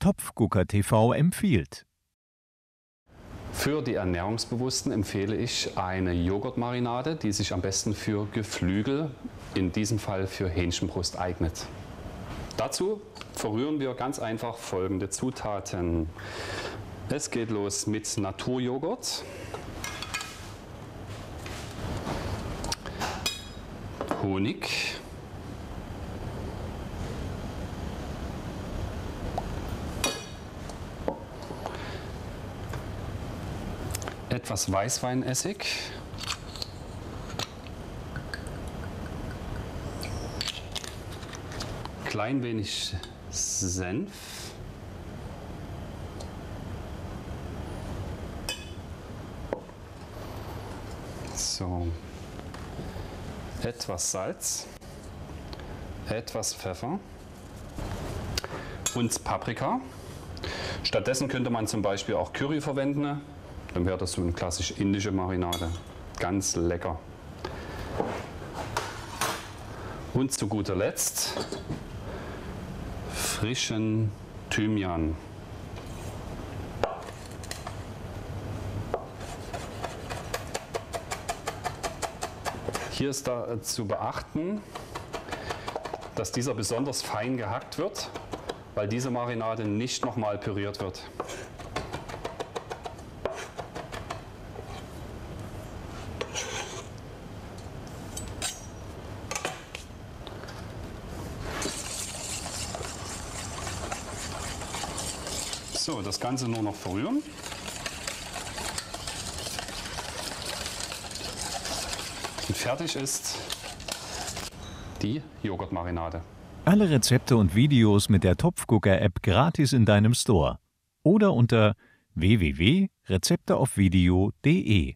Topfgucker-TV empfiehlt. Für die Ernährungsbewussten empfehle ich eine Joghurtmarinade, die sich am besten für Geflügel, in diesem Fall für Hähnchenbrust, eignet. Dazu verrühren wir ganz einfach folgende Zutaten. Es geht los mit Naturjoghurt, 1 Honig, etwas Weißweinessig, klein wenig Senf, so, etwas Salz, etwas Pfeffer und Paprika. Stattdessen könnte man zum Beispiel auch Curry verwenden. Dann wäre das so eine klassisch indische Marinade. Ganz lecker. Und zu guter Letzt frischen Thymian. Hier ist da zu beachten, dass dieser besonders fein gehackt wird, weil diese Marinade nicht nochmal püriert wird. So, das Ganze nur noch verrühren. Und fertig ist die Joghurtmarinade. Alle Rezepte und Videos mit der Topfgucker-App gratis in deinem Store oder unter www.rezepteaufvideo.de.